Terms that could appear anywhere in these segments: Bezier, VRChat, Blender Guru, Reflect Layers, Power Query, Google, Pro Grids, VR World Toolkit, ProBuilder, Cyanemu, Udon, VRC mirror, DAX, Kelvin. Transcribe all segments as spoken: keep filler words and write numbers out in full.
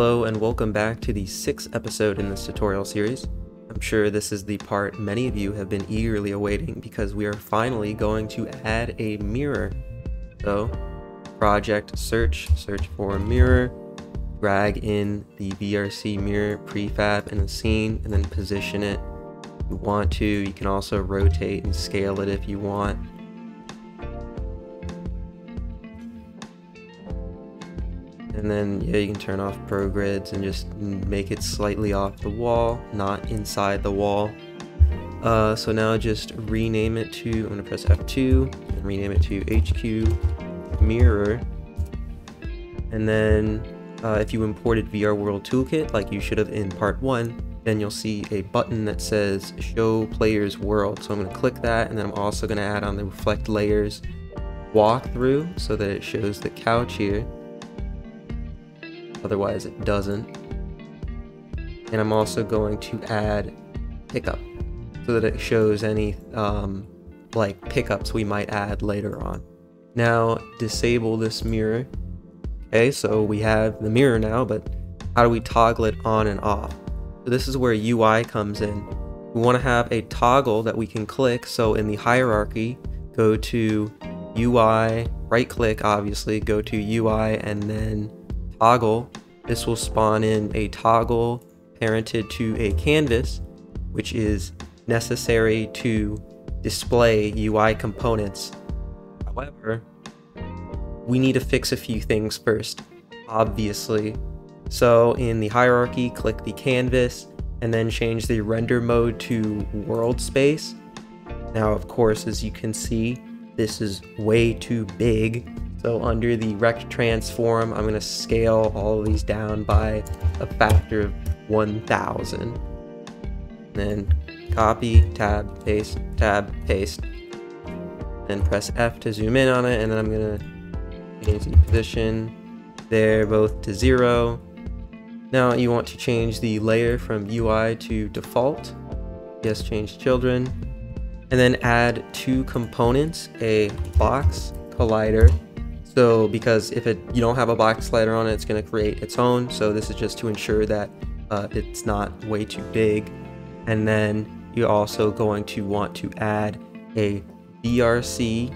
Hello and welcome back to the sixth episode in this tutorial series. I'm sure this is the part many of you have been eagerly awaiting because we are finally going to add a mirror. So, project search, search for mirror, drag in the V R C mirror prefab in the scene and then position it if you want to. You can also rotate and scale it if you want. And then yeah, you can turn off Pro Grids and just make it slightly off the wall, not inside the wall. Uh, so now just rename it to, I'm gonna press F two and rename it to H Q Mirror. And then uh, if you imported V R World Toolkit, like you should have in part one, then you'll see a button that says Show Players World. So I'm gonna click that, and then I'm also gonna add on the Reflect Layers walkthrough so that it shows the couch here. Otherwise it doesn't. And I'm also going to add pickup so that it shows any um, like pickups we might add later on. Now disable this mirror. Okay, so we have the mirror now, but how do we toggle it on and off? So this is where U I comes in. We want to have a toggle that we can click. So in the hierarchy, go to U I, right click, obviously, go to U I and then toggle. This will spawn in a toggle parented to a canvas, which is necessary to display U I components. However, we need to fix a few things first, obviously. So in the hierarchy, click the canvas and then change the render mode to world space. Now, of course, as you can see, this is way too big. So under the rect transform, I'm going to scale all of these down by a factor of one thousand. Then copy, tab, paste, tab, paste. Then press F to zoom in on it, and then I'm going to change the position. They're both to zero. Now you want to change the layer from U I to default. Yes, change children. And then add two components, a box collider. So because if it you don't have a box collider on it, it's going to create its own. So this is just to ensure that uh, it's not way too big. And then you're also going to want to add a V R C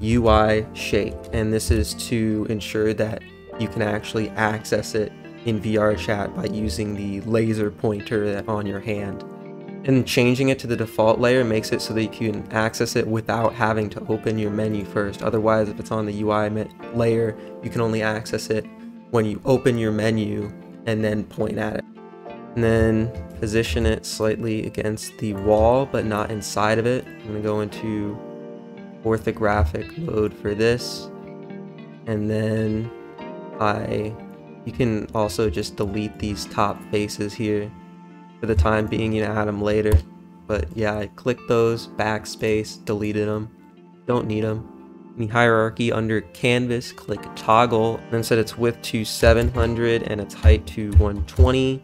U I shape. And this is to ensure that you can actually access it in VRChat by using the laser pointer on your hand. And changing it to the default layer makes it so that you can access it without having to open your menu first. Otherwise, if it's on the U I layer, you can only access it when you open your menu and then point at it. And then position it slightly against the wall, but not inside of it. I'm going to go into orthographic mode for this. And then I, you can also just delete these top faces here. For the time being, you know, add them later. But yeah, I clicked those, backspace, deleted them. Don't need them. In the hierarchy under canvas, click toggle, and then set its width to seven hundred and its height to one twenty.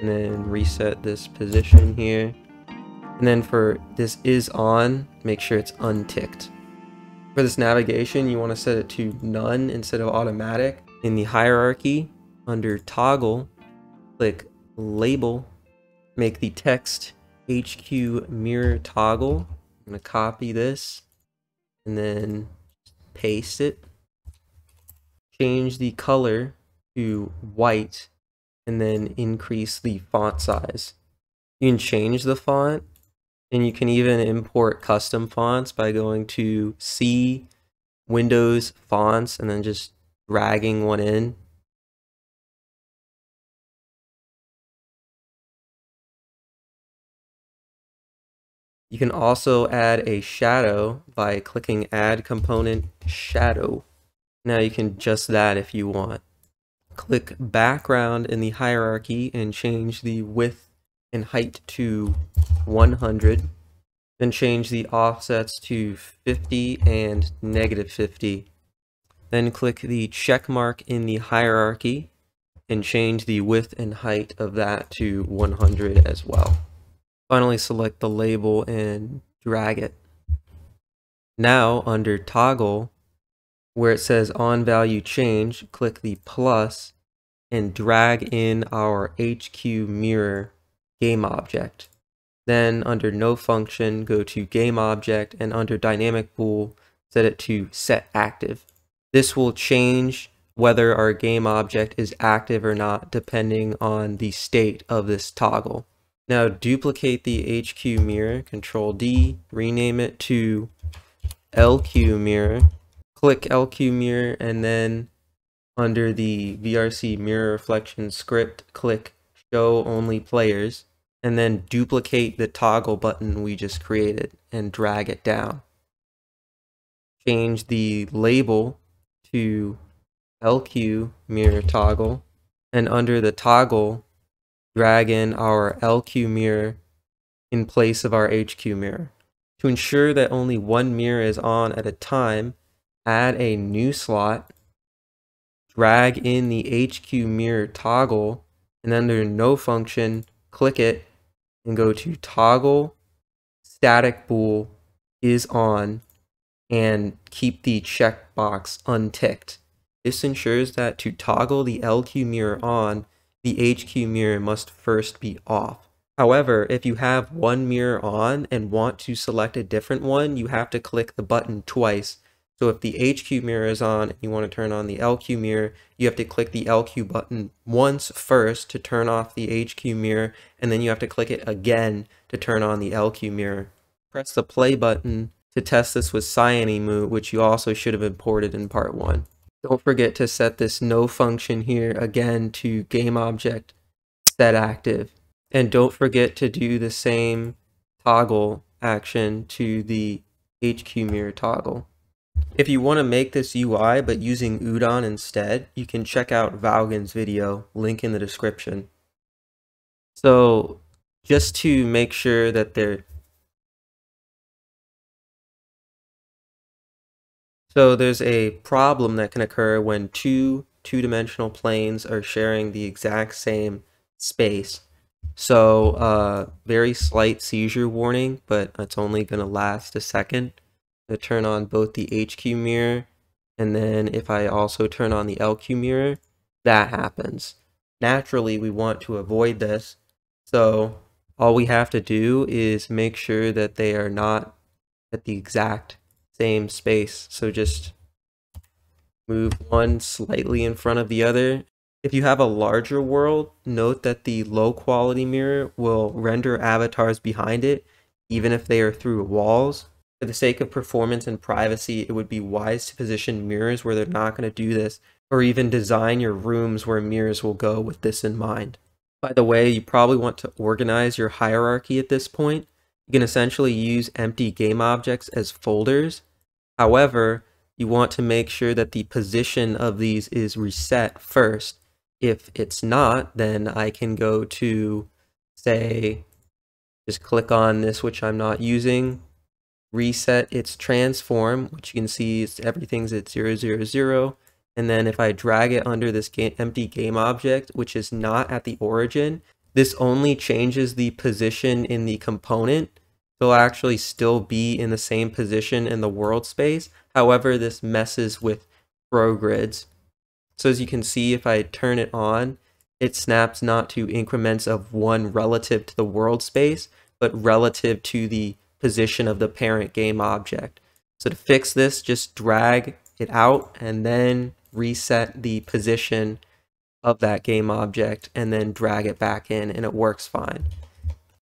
And then reset this position here. And then for this is on, make sure it's unticked. For this navigation, you want to set it to none instead of automatic. In the hierarchy under toggle, click label. Make the text H Q mirror toggle. I'm going to copy this and then paste it. Change the color to white and then increase the font size. You can change the font, and you can even import custom fonts by going to C, Windows, Fonts, and then just dragging one in. You can also add a shadow by clicking Add Component Shadow. Now you can just that if you want. Click Background in the hierarchy and change the width and height to one hundred. Then change the offsets to fifty and negative fifty. Then click the check mark in the hierarchy and change the width and height of that to one hundred as well. Finally, select the label and drag it. Now, under toggle, where it says on value change, click the plus and drag in our H Q mirror game object. Then under no function, go to game object, and under dynamic bool, set it to set active. This will change whether our game object is active or not, depending on the state of this toggle. Now duplicate the H Q mirror, control D, rename it to L Q mirror, click L Q mirror, and then under the V R C mirror reflection script, click show only players, and then duplicate the toggle button we just created and drag it down. Change the label to L Q mirror toggle, and under the toggle, drag in our L Q mirror in place of our H Q mirror. To ensure that only one mirror is on at a time, add a new slot, drag in the H Q mirror toggle, and under no function, click it and go to toggle static bool is on, and keep the checkbox unticked. This ensures that to toggle the L Q mirror on, the H Q mirror must first be off. However, if you have one mirror on and want to select a different one, you have to click the button twice. So if the H Q mirror is on and you want to turn on the L Q mirror, you have to click the L Q button once first to turn off the H Q mirror, and then you have to click it again to turn on the L Q mirror. Press the play button to test this with Cyanemu, which you also should have imported in part one. Don't forget to set this no function here again to game object set active, and don't forget to do the same toggle action to the H Q mirror toggle. If you want to make this U I but using Udon instead, you can check out Vaughan's video, link in the description. So just to make sure that they're So there's a problem that can occur when two two-dimensional planes are sharing the exact same space. So uh, very slight seizure warning, but it's only going to last a second. I turn on both the H Q mirror, and then if I also turn on the L Q mirror, that happens. Naturally, we want to avoid this. So all we have to do is make sure that they are not at the exact same space. So just move one slightly in front of the other. If you have a larger world, note that the low quality mirror will render avatars behind it, even if they are through walls. For the sake of performance and privacy, it would be wise to position mirrors where they're not going to do this, or even design your rooms where mirrors will go with this in mind. By the way, you probably want to organize your hierarchy at this point. You can essentially use empty game objects as folders. However, you want to make sure that the position of these is reset first. If it's not, then I can go to, say, just click on this, which I'm not using, reset its transform, which you can see is everything's at zero, zero, zero. And then if I drag it under this game, empty game object, which is not at the origin, this only changes the position in the component. It'll actually still be in the same position in the world space. However, this messes with Pro Grids. So as you can see, if I turn it on, it snaps not to increments of one relative to the world space, but relative to the position of the parent game object. So to fix this, just drag it out and then reset the position of that game object, and then drag it back in, and it works fine.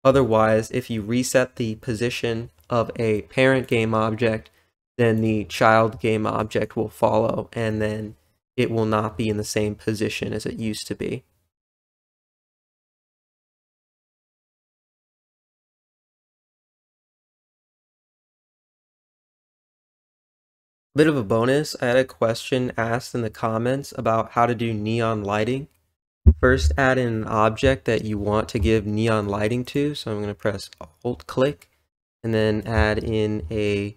Otherwise, if you reset the position of a parent game object, then the child game object will follow, and then it will not be in the same position as it used to be. Bit of a bonus, I had a question asked in the comments about how to do neon lighting. First, add in an object that you want to give neon lighting to. So I'm going to press Alt click and then add in a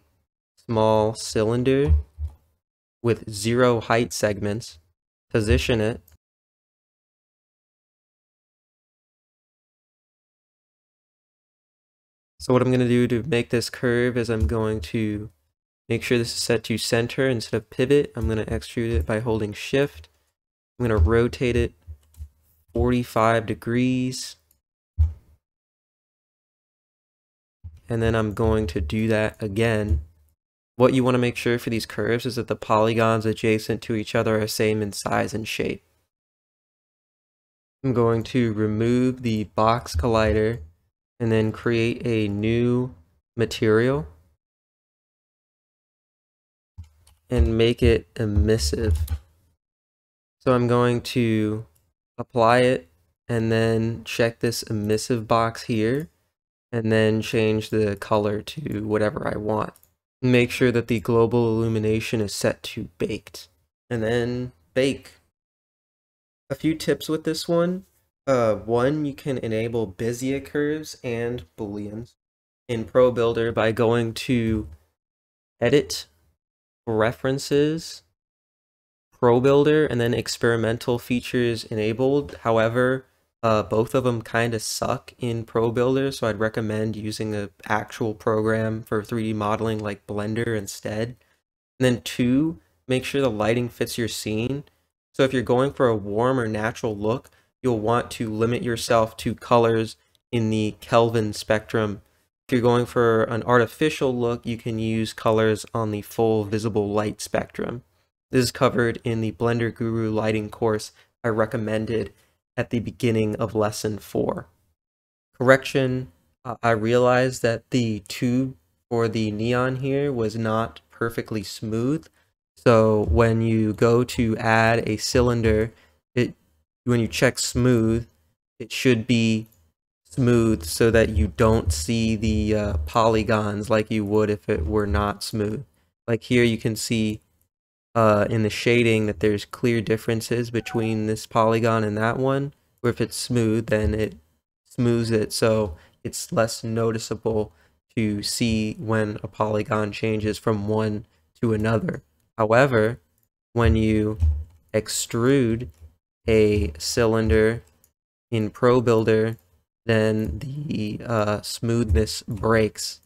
small cylinder with zero height segments. Position it. So what I'm going to do to make this curve is I'm going to make sure this is set to center instead of pivot. I'm going to extrude it by holding shift. I'm going to rotate it forty-five degrees. And then I'm going to do that again. What you want to make sure for these curves is that the polygons adjacent to each other are same in size and shape. I'm going to remove the box collider and then create a new material and make it emissive. So I'm going to apply it and then check this emissive box here and then change the color to whatever I want. Make sure that the global illumination is set to baked and then bake. A few tips with this one. Uh, one, you can enable Bezier curves and Booleans in ProBuilder by going to Edit, References, ProBuilder, and then Experimental Features Enabled. However, uh, both of them kind of suck in ProBuilder, so I'd recommend using an actual program for three D modeling like Blender instead. And then two, make sure the lighting fits your scene. So if you're going for a warm or natural look, you'll want to limit yourself to colors in the Kelvin spectrum. If you're going for an artificial look, you can use colors on the full visible light spectrum. This is covered in the Blender Guru lighting course I recommended at the beginning of lesson four. Correction, uh, I realized that the tube for the neon here was not perfectly smooth. So when you go to add a cylinder, it when you check smooth, it should be smooth so that you don't see the uh, polygons like you would if it were not smooth. Like here you can see uh, in the shading that there's clear differences between this polygon and that one, where if it's smooth then it smooths it so it's less noticeable to see when a polygon changes from one to another. However, when you extrude a cylinder in ProBuilder, then the uh, smoothness breaks,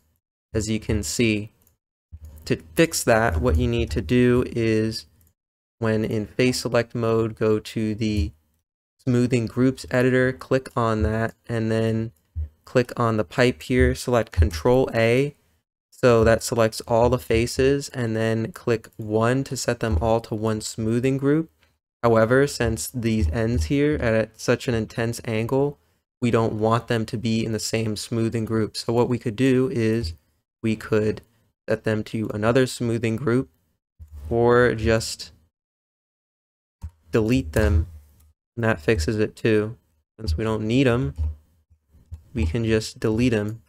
as you can see. To fix that, what you need to do is, when in face select mode, go to the smoothing groups editor, click on that, and then click on the pipe here, select Control A. So that selects all the faces, and then click one to set them all to one smoothing group. However, since these ends here are at such an intense angle, we don't want them to be in the same smoothing group. So what we could do is we could set them to another smoothing group or just delete them, and that fixes it too. Since we don't need them, we can just delete them.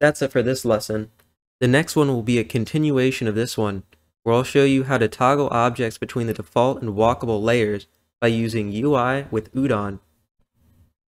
That's it for this lesson. The next one will be a continuation of this one, where I'll show you how to toggle objects between the default and walkable layers by using U I with Udon.